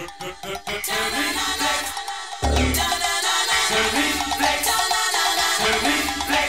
To reflect.